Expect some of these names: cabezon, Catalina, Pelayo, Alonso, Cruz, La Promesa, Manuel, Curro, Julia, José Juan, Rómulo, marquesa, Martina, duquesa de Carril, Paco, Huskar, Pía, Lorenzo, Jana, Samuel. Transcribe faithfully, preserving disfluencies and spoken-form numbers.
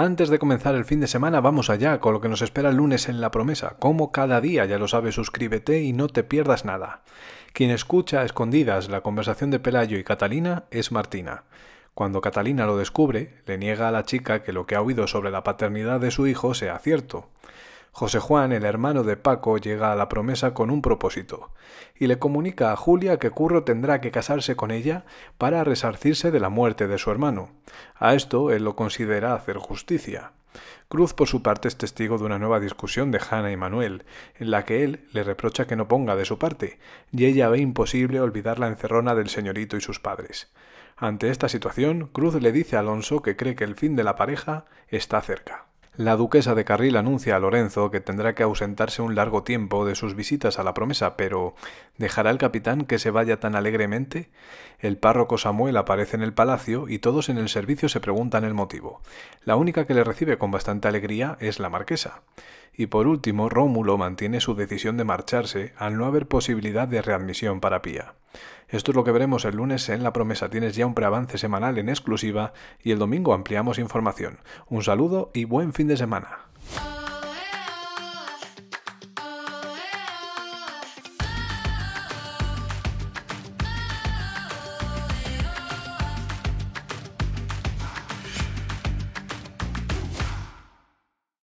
Antes de comenzar el fin de semana, vamos allá con lo que nos espera el lunes en La Promesa. Como cada día, ya lo sabes, suscríbete y no te pierdas nada. Quien escucha a escondidas la conversación de Pelayo y Catalina es Martina. Cuando Catalina lo descubre, le niega a la chica que lo que ha oído sobre la paternidad de su hijo sea cierto. José Juan, el hermano de Paco, llega a La Promesa con un propósito y le comunica a Julia que Curro tendrá que casarse con ella para resarcirse de la muerte de su hermano. A esto él lo considera hacer justicia. Cruz, por su parte, es testigo de una nueva discusión de Jana y Manuel, en la que él le reprocha que no ponga de su parte, y ella ve imposible olvidar la encerrona del señorito y sus padres. Ante esta situación, Cruz le dice a Alonso que cree que el fin de la pareja está cerca. La duquesa de Carril anuncia a Lorenzo que tendrá que ausentarse un largo tiempo de sus visitas a La Promesa, pero ¿dejará el capitán que se vaya tan alegremente? El párroco Samuel aparece en el palacio y todos en el servicio se preguntan el motivo. La única que le recibe con bastante alegría es la marquesa. Y por último, Rómulo mantiene su decisión de marcharse al no haber posibilidad de readmisión para Pía. Esto es lo que veremos el lunes en La Promesa. Tienes ya un preavance semanal en exclusiva y el domingo ampliamos información. Un saludo y buen fin de semana.